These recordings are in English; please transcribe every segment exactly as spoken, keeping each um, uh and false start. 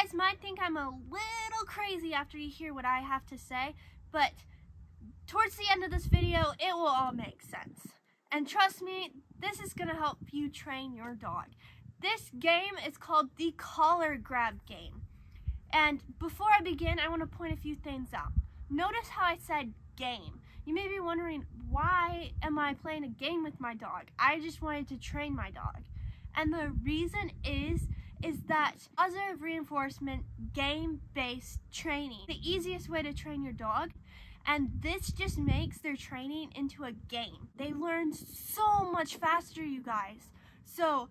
guys might think I'm a little crazy after you hear what I have to say, but towards the end of this video, it will all make sense. And trust me, this is going to help you train your dog. This game is called the collar grab game. And before I begin, I want to point a few things out. Notice how I said game. You may be wondering, why am I playing a game with my dog? I just wanted to train my dog. And the reason is, is that positive reinforcement, game-based training, the easiest way to train your dog. And this just makes their training into a game. They learn so much faster, you guys. So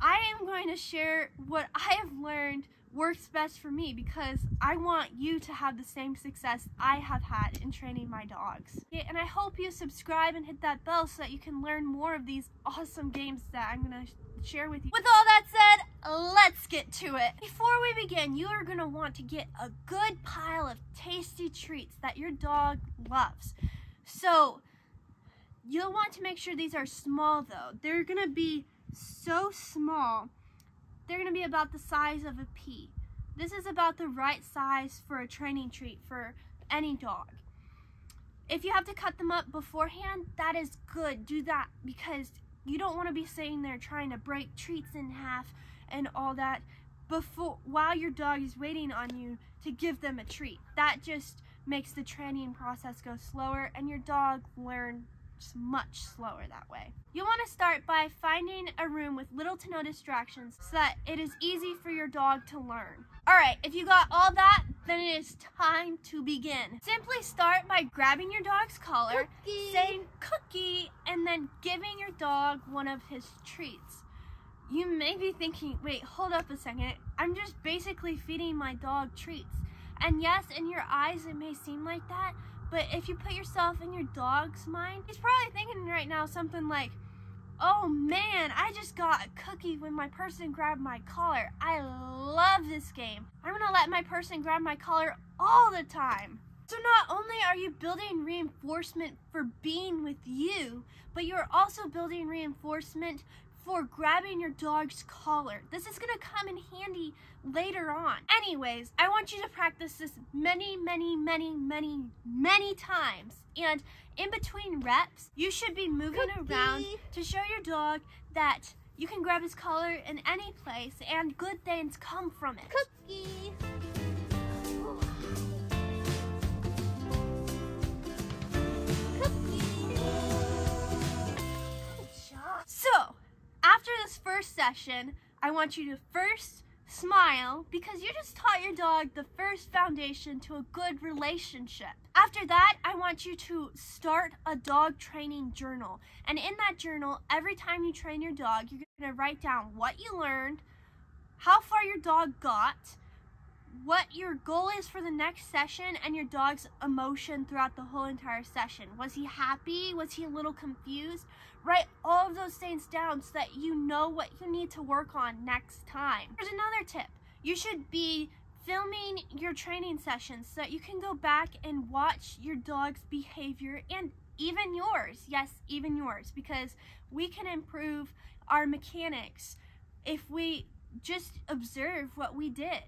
I am going to share what I have learned works best for me, because I want you to have the same success I have had in training my dogs. And I hope you subscribe and hit that bell so that you can learn more of these awesome games that I'm going to share with you. With all that said, let's get to it. Before we begin, you are going to want to get a good pile of tasty treats that your dog loves. So you'll want to make sure these are small, though. They're going to be so small. They're going to be about the size of a pea. This is about the right size for a training treat for any dog. If you have to cut them up beforehand, that is good. Do that, because you don't want to be sitting there trying to break treats in half and all that before while your dog is waiting on you to give them a treat. That just makes the training process go slower, and your dog learn much slower that way. You want to start by finding a room with little to no distractions so that it is easy for your dog to learn. Alright, if you got all that, then it is time to begin. Simply start by grabbing your dog's collar, cookie. saying cookie, and then giving your dog one of his treats. You may be thinking, wait, hold up a second, I'm just basically feeding my dog treats. And yes, in your eyes it may seem like that, but if you put yourself in your dog's mind, he's probably thinking right now something like, oh man, I just got a cookie when my person grabbed my collar. I love this game. I'm gonna let my person grab my collar all the time. So not only are you building reinforcement for being with you, but you're also building reinforcement for grabbing your dog's collar. This is gonna come in handy later on. Anyways, I want you to practice this many, many, many, many, many times. And in between reps, you should be moving Cookie. around to show your dog that you can grab his collar in any place and good things come from it. Cookie. First session, I want you to first smile, because you just taught your dog the first foundation to a good relationship. After that, I want you to start a dog training journal, and in that journal, every time you train your dog, you're going to write down what you learned, how far your dog got, what your goal is for the next session, and your dog's emotion throughout the whole entire session. Was he happy? Was he a little confused? Write all of those things down so that you know what you need to work on next time. Here's another tip. You should be filming your training sessions so that you can go back and watch your dog's behavior, and even yours. Yes, even yours, because we can improve our mechanics if we just observe what we did.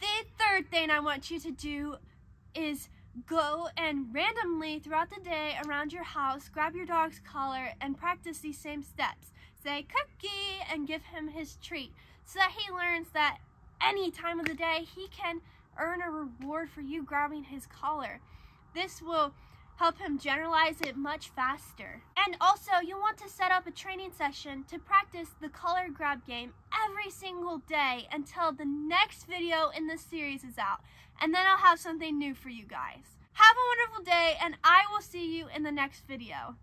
The third thing I want you to do is go and randomly throughout the day around your house, grab your dog's collar and practice these same steps. Say cookie and give him his treat so that he learns that any time of the day he can earn a reward for you grabbing his collar. This will help him generalize it much faster. And also, you'll want to set up a training session to practice the collar grab game every single day until the next video in this series is out. And then I'll have something new for you guys. Have a wonderful day, and I will see you in the next video.